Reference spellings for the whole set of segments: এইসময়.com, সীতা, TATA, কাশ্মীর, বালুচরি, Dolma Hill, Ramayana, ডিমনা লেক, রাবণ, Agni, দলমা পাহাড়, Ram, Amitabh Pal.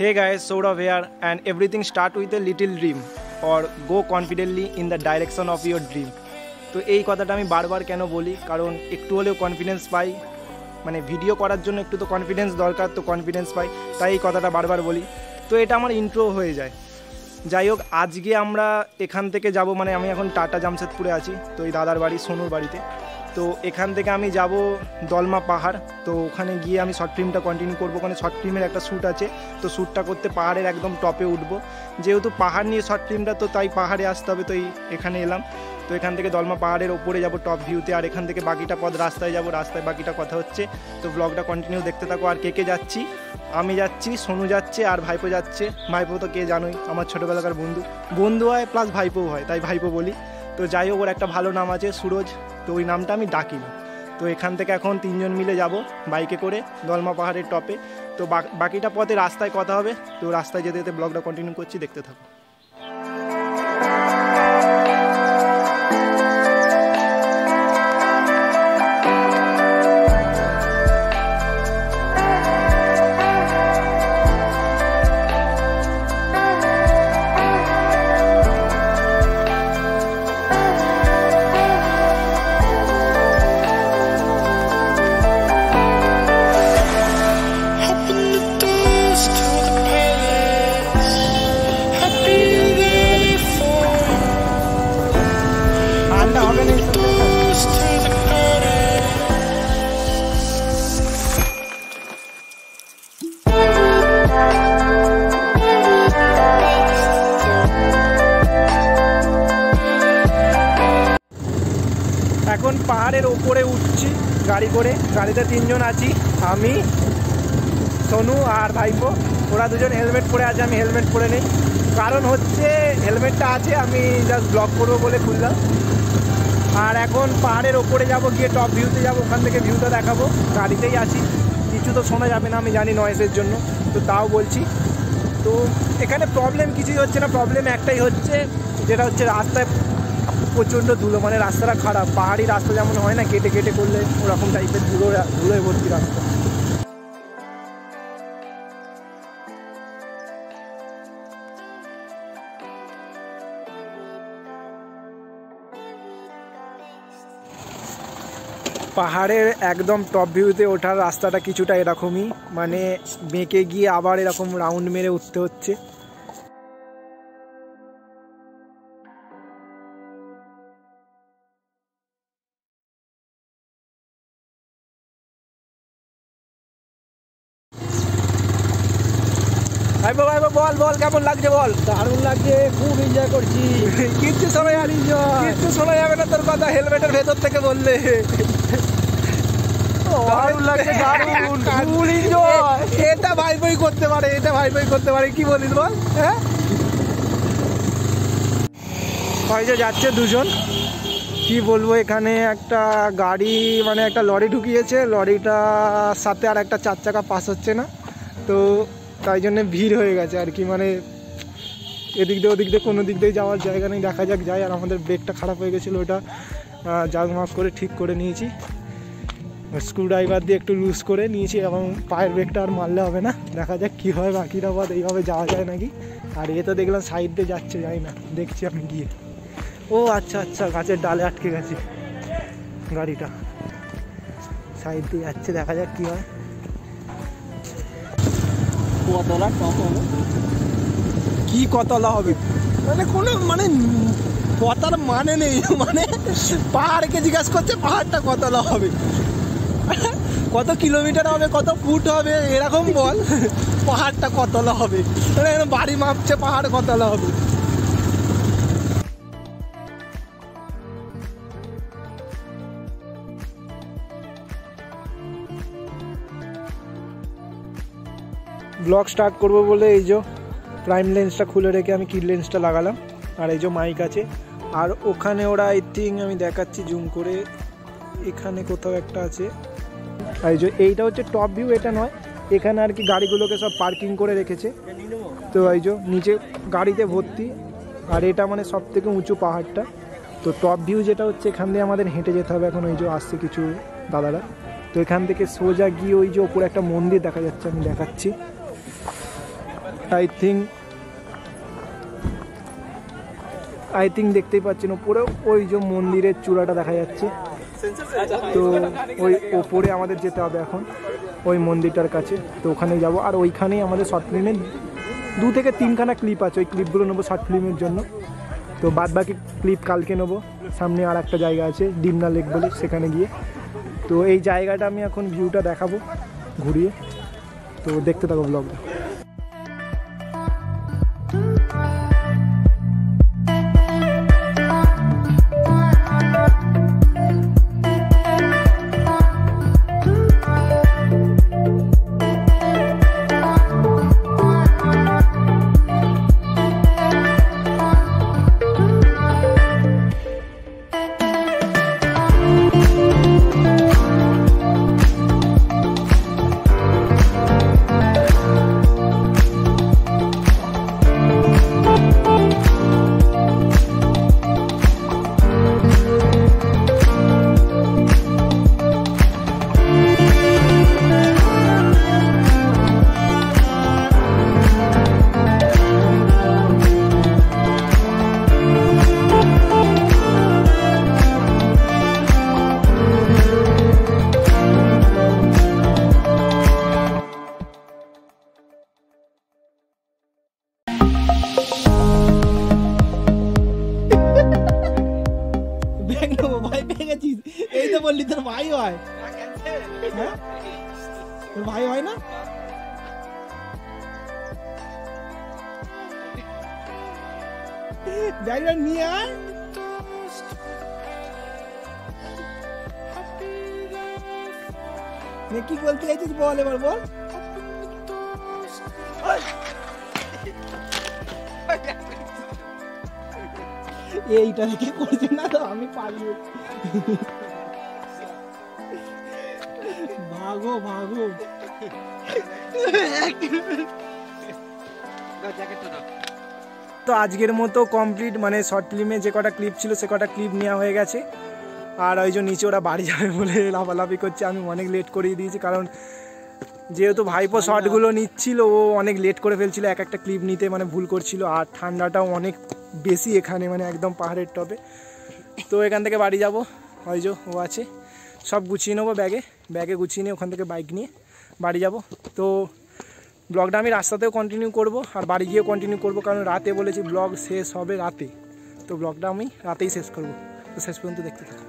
Hey guys, Soda here, and everything starts with a little dream or go confidently in the direction of your dream. तो यही कथाटा आमी बार बार क्यों बोली कारण एकटू होलेओ कन्फिडेंस पाई माने भिडियो करार जोन्नो एकटू तो कन्फिडेंस दरकार तो कन्फिडेंस पाई ताई एई कथाटा बार बार बोली तो एटा आमार इंट्रो हो जाए जैक आज के आमरा एखान थेके जाबो माने आमी एखन टाटा जामशेदपुरे आछि तो एई दादार बाड़ी सोनुर बाड़ीते तो एखान थेके आमी जाबो दलमा पहाड़ तो ओखाने गिये आमी शर्ट फिल्मटा कन्टिन्यू करबो कारण शर्ट फिल्मेर एकटा शुट आछे तो शुटटा करते पहाड़ेर एकदम टपे उठबो जेहेतु पहाड़ निये शर्ट फिल्मटा तो ताई पहाड़े आसते होबे तो एई एखाने एलाम तो एखान थेके दलमा पहाड़ेर ओपरे जाबो टप भिउते और एखान थेके बाकीटा पथ रास्ताय जाबो रास्ताय बाकीटा कथा होच्छे तो ब्लगटा कन्टिन्यू देखते थाको और के जाच्छि आमी जाच्छि सोनू जाच्छे और भाईपो जाच्छे भाईपो तो के जानोई आमार छोटोबेलाकार बंधु बंधु हय प्लस भाईपो हय ताई भाईपो बोली तो जाई होक ओर एकटा भालो नाम आछे सूरज तो ओई नामटा आमी डाकी तो एखान थेके एखन तीनजन मिले जाबो बाइके करे दलमा पहाड़ेर टपे तो बाकीटा पथे रास्ताय कथा होबे तो रास्ताय जेते जेते ब्लगटा कन्टिन्यू करछि देखते थाको एखन पहाड़ेर ओपरे उठछि गाड़ी करे गाड़ीते तीनजन आछि आमी सोनू और भाईपो ओरा दुजन हेलमेट परे आछे आमी हेलमेट परे नेई कारण होच्छे हेलमेटटा आछे आमी जस्ट ब्लग करबो बोले खुललाम और एखन पहाड़ेर ओपरे जाबो गिये टप भिउते जाबो ओखान थेके भिउटा देखाबो गाड़ीतेई आछि किछु तो शोना जाबे ना आमी जानि नयेसेर जोन्नो तो ताओ बोलछि तो एखाने प्रब्लेम किछुई होच्छे ना प्रब्लेम एकटाई होच्छे जेटा होच्छे रास्ताय प्रचंड धुलो माने रास्ता खराब पहाड़ी रास्ता जेमन है ना केटे केटे कर ले ओरकम टाइपर धुलो धुलोय भर्ती रास्ता पहाड़े एकदम टप भिउते ओठार रास्ताटा किछुटा एरकमई माने बेंके गिये आबार एरकम राउंड मेरे उठते हच्छे गाड़ी माने एक लरि ढुकिये लरिटार साथे आर एक चार चाका पास होच्छे ना तो ताई जोन्नो भीड़ हो गए माने एदिक दिए ओदिक दिए कोनो दिक दिए जावार जायगा नहीं देखा जाक जाए और आमादेर ब्रेकटा खराब हो गेछिलो ओटा जाग माफ करे ठीक करे नियेछि स्क्रू ड्राइवर दिए एकटु लूज करे नियेछि एबं पायर ब्रेकटा आर मारले होबे ना देखा जाक कि हय बाकिरा बाद एइभाबे जावा जाय नाकि आर एटा देखलाम साइड दिए जाच्छे जाय ना देखछि आमि गिये ओ अच्छा अच्छा गाछेर डाले आटके गेछे गाड़ीटा साइड दिए जाच्छे देखा जाक कि हय कत किलोमीटर कत फुट एरकम बोल पहाड़टा कतला होबे बाड़ी मापछे पहाड़ कतला होबे ब्लग स्टार्ट करबो बोले जो प्राइम लेंसटा खुले रेखे आमी की लेंसटा लागालाम और ये जो माइक आछे और ओखाने ओरा आई थिंक आमी देखाच्छि जूम करे एखाने कोथाओ एकटा आछे आई जो एइटा होच्छे टप भिउ एटा नय एखाने आर कि गाड़ीगुलोके सब पार्किंग करे रेखेछे तो आई जो नीचे गाड़ीते भर्ती और एटा माने सबथेके उँचू पहाड़टा तो टप भिउ जेटा होच्छे एखान दिये आमादेर हेंटे जेते होबे एखन ओई जो आसछे किछु दादारा तो एखान थेके सोजा गिये ओई जो ओपरे एकटा मंदिर देखा जाच्छे आमी देखाच्छि आई थिंक देखते ही पाच्छेन ओपरे ओई जो मंदिरेर चूड़ाटा देखा जाच्छे तो ओई ओपरे आमादेर जेते होबे एखन ओई मंदिरटार काछे तो ओखाने जाबो और ओइखानेई आमादेर शर्ट फिल्मेर 2 থেকে 3 খানা ক্লিপ আছে। ওই ক্লিপগুলো নেবো শর্ট ফিল্মের জন্য। তো বাদবাকি ক্লিপ কালকে নেবো। সামনে আর একটা জায়গা আছে ডিমনা লেক বলে, সেখানে গিয়ে তো এই জায়গাটা আমি এখন ভিউটা দেখাবো ঘুরিয়ে। তো দেখতে থাকো ব্লগটা। এইটা দেখে করছি না তো আমি পালিয়ে ভাগো ভাগো তো আজকের মতো কমপ্লিট। মানে শর্ট ফিল্মে যে কটা ক্লিপ ছিল সে কটা ক্লিপ নেওয়া হয়ে গেছে। আর ওই যে নিচে ওরা বাড়ি যাবে বলে লাফালাফি করছে, আমি অনেক লেট করিয়ে দিয়েছি কারণ যেহেতু ভাইপো শর্টগুলো নিচ্ছিল ও অনেক লেট করে ফেলছিল, এক একটা ক্লিপ নিতে মানে ভুল করছিল। আর ঠান্ডাটাও অনেক বেশি এখানে, মানে একদম পাহাড়ের টপে। তো এখান থেকে বাড়ি যাব, ওই যে ও আছে, সব গুছিয়ে নেবো ব্যাগে গুছিয়ে নিয়ে ওখান থেকে বাইক নিয়ে বাড়ি যাব। তো ব্লগটা আমি রাস্তাতেও কন্টিনিউ করব আর বাড়ি গিয়েও কন্টিনিউ করব কারণ রাতে বলেছি ব্লগ শেষ হবে রাতে, তো ব্লগটা আমি রাতেই শেষ করব। তো শেষ পর্যন্ত দেখতে থাকো।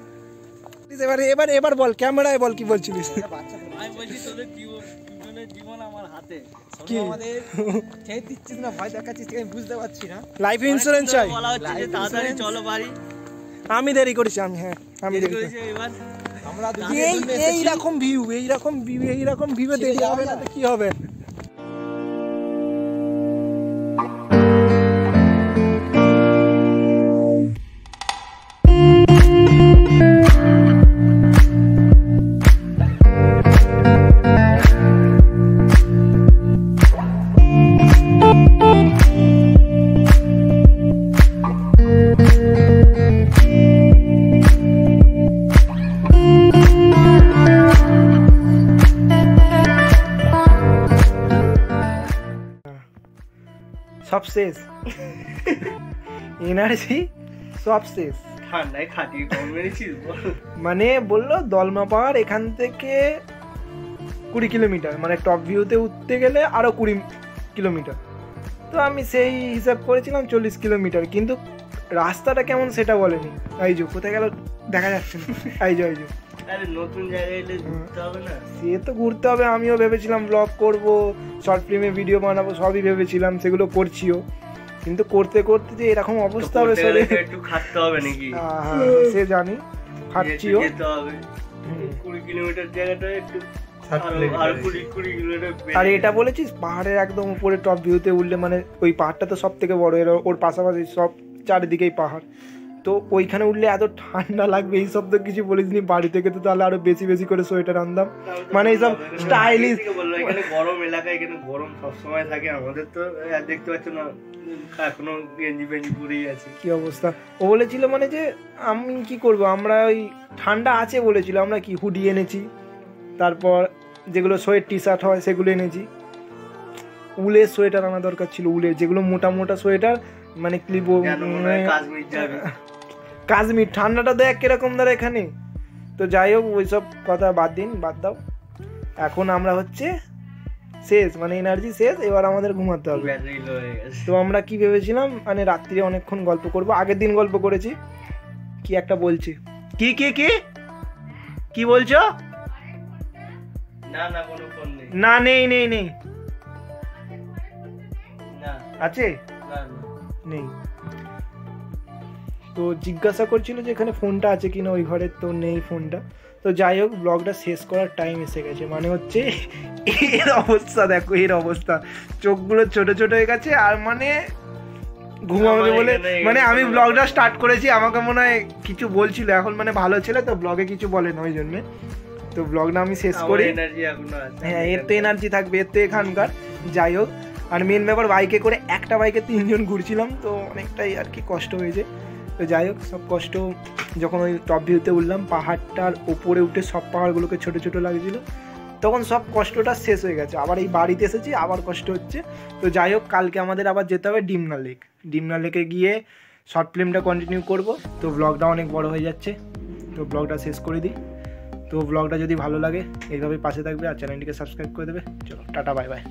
এবারে এবারে এবার বল ক্যামেরায় বল কি বলছিলিস। আমি বলছি তোদের জীবনের জীবন আমার হাতে, সব আমাদের চাই দিচ্ছিস না ভয় দেখাচ্ছিস, আমি বুঝতে পারছি না। লাইফ ইন্স্যুরেন্স চাই বলা হচ্ছে যে তাড়াতাড়ি চলো বাড়ি। আমি দেরি করেছি, আমি হ্যাঁ আমি দেরি করেছি। এবার আমরা এই রকম ভিউ দেরি হবে না তো কি হবে। মানে বললো দলমা পাহাড় এখান থেকে 20 কিলোমিটার, মানে টপ ভিউতে উঠতে গেলে আরো 20 কিলোমিটার। তো আমি সেই হিসাব করেছিলাম 40 কিলোমিটার, কিন্তু রাস্তাটা কেমন সেটা বলেনি। আইজো কোথায় গেল দেখা যাচ্ছে না। আইজো আইজো নতুন জায়গায় ঘুরতে হবে না, সে তো ঘুরতে হবে। আমিও ভেবেছিলাম ব্লগ করব, শর্ট ফিল্মে ভিডিও বানাবো, সবই ভেবেছিলাম, সেগুলো করছিও। কিন্তু করতে করতে যে এরকম অবস্থা হবে একটু খাটতে হবে নাকি, সে জানি খাটছিও। 20 কিলোমিটার জায়গাটা একটু আর 20 কিলোমিটার। আর এটা বলেছিস পাহাড়ের একদম উপরে টপ ভিউতে উঠলে, মানে ওই পাহাড়টা তো সবথেকে বড়, ওর পাশাপাশি সব চারিদিকেই পাহাড়। তো ওইখানে উঠলে এত ঠান্ডা লাগবে এই সব তো কিছু বলিসনি। বাড়ি থেকে তো তাহলে আরো বেশি বেশি করে সোয়েটার আনতাম, মানে এইসব স্টাইলিশ। এখানে গরম এলাকা, এখানে গরম সবসময় থাকে। আমাদের তো দেখতে পাচ্ছ না এখনো গেঞ্জি ফেঞ্জি পরেই আছে, কি অবস্থা। ও বলেছিল মানে যে আমি কি করব, আমরা ওই ঠান্ডা আছে বলেছিল, আমরা কি হুডি এনেছি, তারপর যেগুলো সোয়েট টি শার্ট হয় সেগুলো এনেছি। उलेर সোয়েটার আনা দরকার ছিল, উলের যেগুলো মোটা মোটা সোয়েটার, মানে কি বলবো কাশ্মীর ঠান্ডাটা দেখ কিরকম ধরে এখানে। তো যাই হোক ওইসব কথা বাদ দিন, বাদ দাও। এখন আমরা হচ্ছে শেষ, মানে এনার্জি শেষ, এবার আমাদের ঘুমাতে হবে। তো আমরা কি ভেবেছিলাম মানে রাত্রিরে অনেকক্ষণ গল্প করবো, আগের দিন গল্প করেছি। কি একটা বলছি, কি কি কি কি বলছো? না না কোনো ফোন নেই, না নেই নেই নেই, না আছে না নেই। তো জিজ্ঞাসা করছিল যে এখানে ফোনটা আছে কিনা, ওই ঘরে তো নেই ফোনটা। তো যাই হোক ব্লগটা শেষ করার টাইম এসে গেছে, মানে হচ্ছে এর অবস্থা দেখো, এর অবস্থা চোখগুলো ছোট ছোট হয়ে গেছে আর মানে ঘুমাবে বলে, মানে আমি ব্লগটা স্টার্ট করেছি আমাকে মনে হয় কিছু বলছিল, এখন মানে ভালো ছেলে তো ব্লগে কিছু বলে না ওই জন্য। তো ব্লগটা আমি শেষ করি, হ্যাঁ এর তো এনার্জি থাকবে এর তো এখানকার। যাই হোক আর মেন ব্যাপার বাইকে করে, একটা বাইকে তিনজন ঘুরছিলাম তো অনেকটাই আর কি কষ্ট হয়েছে। তো যাই হোক সব কষ্ট যখন ওই টপ ভিউতে উঠলাম, পাহাড়টার ওপরে উঠে সব পাহাড়গুলোকে ছোট ছোট লাগছিল, তখন সব কষ্টটা শেষ হয়ে গেছে। আবার এই বাড়িতে এসেছি আবার কষ্ট হচ্ছে। তো যাই হোক কালকে আমাদের আবার যেতে হবে ডিমনা লেক, ডিমনা লেকে গিয়ে শর্ট ফিল্মটা কন্টিনিউ করব। তো ব্লগটা অনেক বড় হয়ে যাচ্ছে, তো ব্লগটা শেষ করে দিই। তো ব্লগটা যদি ভালো লাগে এইভাবেই পাশে থাকবে আর চ্যানেলটিকে সাবস্ক্রাইব করে দেবে। চলো টাটা, বাই বাই।